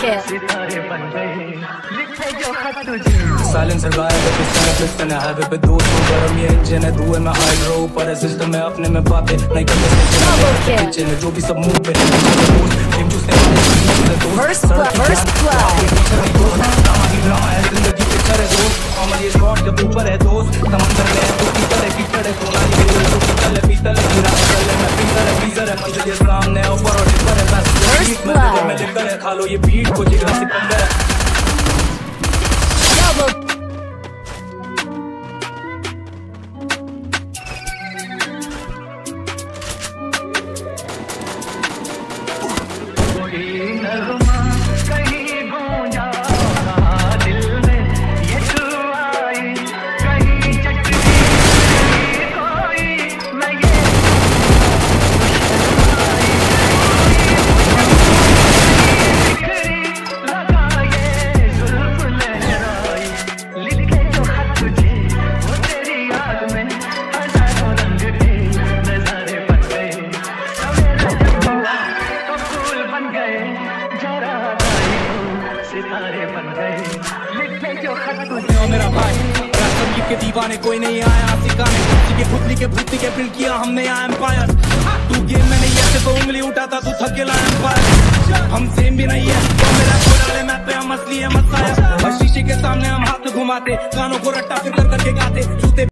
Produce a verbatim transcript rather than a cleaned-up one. care. Silencer गायब है, piston piston है हाईवे पे दूर हूँ गरम ये इंजन है धुएं में हाइड्रो ऊपर है सिस्टम है अपने में बातें नहीं करते किचन है जो भी सब मुंह पे First blood, first blood. मेरा भाई रास्ते के दीवाने कोई नहीं आया सिखाने के फुतली के भुतली के बिल किया हमने आया एम्पायर तू गेम में नहीं है तो उंगली उठाता तू थक गया एम्पायर हम सेम भी नहीं है तो मेरा कोड़ाले मैप पे हम असली है मत आया शीशे के सामने हम हाथ घुमाते कानों को रट्टा फिर करके गाते